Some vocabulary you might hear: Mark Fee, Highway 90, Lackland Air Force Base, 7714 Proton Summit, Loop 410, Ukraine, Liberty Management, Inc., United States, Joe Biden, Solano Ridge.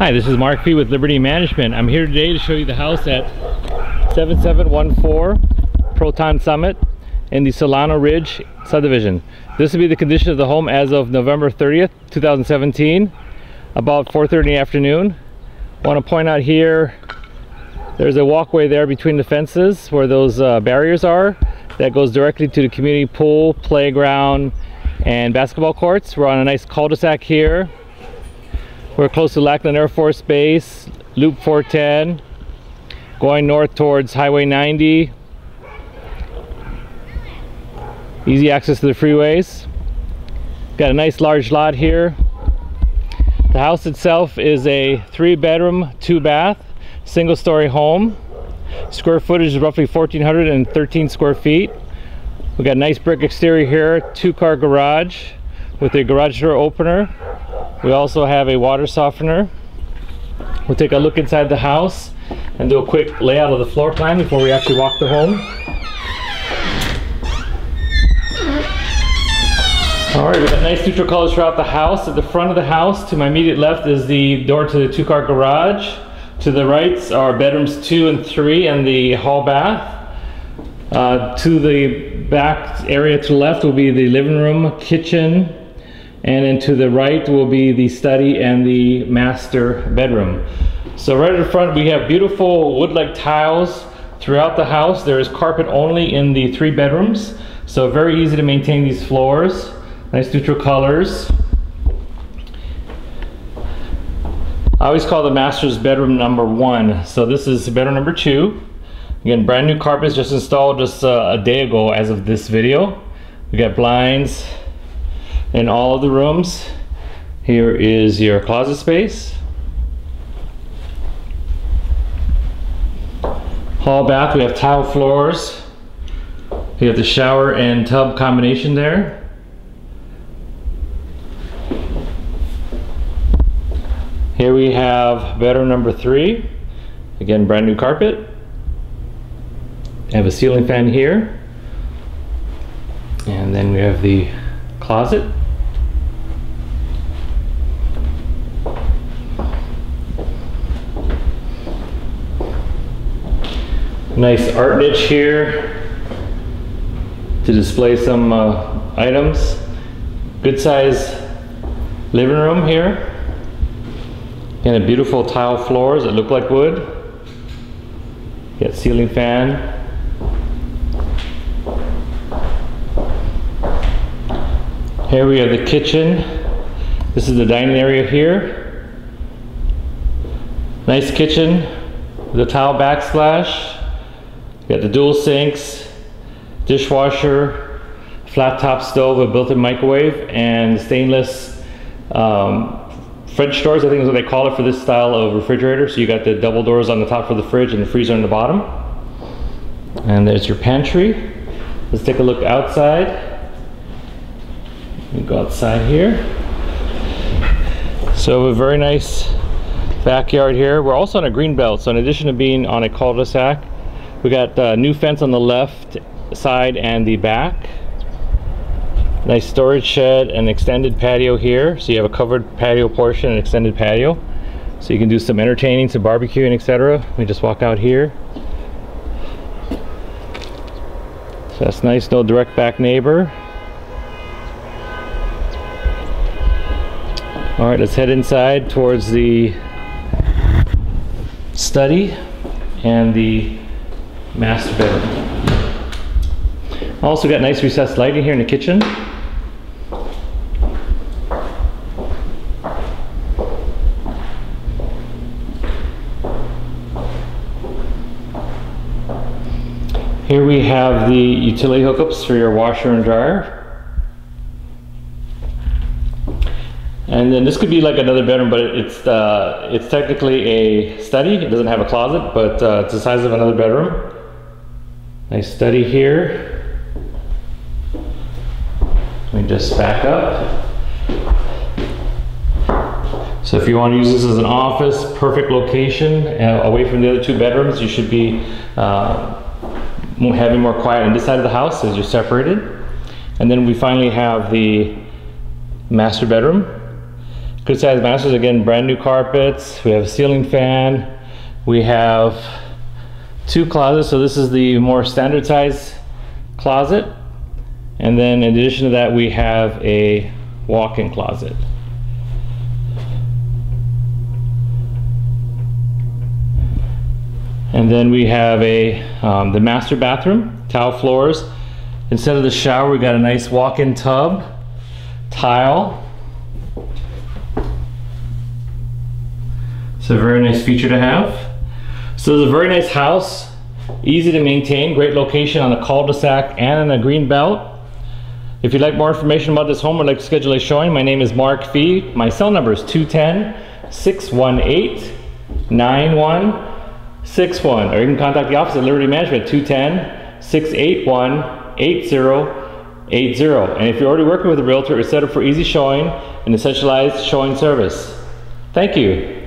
Hi, this is Mark Fee with Liberty Management. I'm here today to show you the house at 7714 Proton Summit in the Solano Ridge subdivision. This will be the condition of the home as of November 30th, 2017, about 4:30 in the afternoon. I want to point out here, there's a walkway there between the fences where those barriers are that goes directly to the community pool, playground, and basketball courts. We're on a nice cul-de-sac here. We're close to Lackland Air Force Base, Loop 410, going north towards Highway 90. Easy access to the freeways. Got a nice large lot here. The house itself is a 3-bedroom, 2-bath, single-story home. Square footage is roughly 1,413 square feet. We got a nice brick exterior here, 2-car garage with a garage door opener. We also have a water softener. We'll take a look inside the house and do a quick layout of the floor plan before we actually walk the home. All right, we've got nice neutral colors throughout the house. At the front of the house, to my immediate left, is the door to the 2-car garage. To the right are bedrooms 2 and 3 and the hall bath. To the back area to the left will be the living room, kitchen, and then to the right will be the study and the master bedroom. So right at the front we have beautiful wood-like tiles throughout the house. There is carpet only in the 3 bedrooms, so very easy to maintain these floors. Nice neutral colors. I always call the master's bedroom number 1. So this is bedroom number 2. Again, brand new carpets just installed just a day ago as of this video. We got blinds in all of the rooms. Here is your closet space. Hall bath, we have tile floors. You have the shower and tub combination there. Here we have bedroom number 3. Again, brand new carpet. I have a ceiling fan here. And then we have the closet. Nice art niche here to display some items. Good size living room here. And a beautiful tile floors that look like wood. Got ceiling fan. Here we have the kitchen. This is the dining area here. Nice kitchen with a tile backsplash. Got the dual sinks, dishwasher, flat top stove, a built-in microwave, and stainless French doors, I think is what they call it for this style of refrigerator. So you got the double doors on the top for the fridge and the freezer on the bottom. And there's your pantry. Let's take a look outside. We go outside here. So a very nice backyard here. We're also on a green belt, so in addition to being on a cul-de-sac, we got a new fence on the left side and the back. Nice storage shed and extended patio here. So you have a covered patio portion and extended patio. So you can do some entertaining, some barbecuing, etc. We just walk out here. So that's nice, no direct back neighbor. All right, let's head inside towards the study and the master bedroom. Also got nice recessed lighting here in the kitchen. Here we have the utility hookups for your washer and dryer. And then this could be like another bedroom, but it's technically a study. It doesn't have a closet, but it's the size of another bedroom. Nice study here. Let me just back up. So if you want to use this as an office, perfect location, away from the other 2 bedrooms. You should be having more quiet on this side of the house as you're separated. And then we finally have the master bedroom. Good size masters, again, brand new carpets. We have a ceiling fan. We have two closets. So this is the more standard size closet. And then in addition to that, we have a walk-in closet. And then we have a the master bathroom, tile floors. Instead of the shower, we got a nice walk-in tub, tile. It's a very nice feature to have. So it's a very nice house, easy to maintain, great location on a cul-de-sac and in a green belt. If you'd like more information about this home or like to schedule a showing, my name is Mark Fee. My cell number is 210-618-9161, or you can contact the office at Liberty Management, 210-681-8080. And if you're already working with a realtor, it's set up for easy showing and a centralized showing service. Thank you.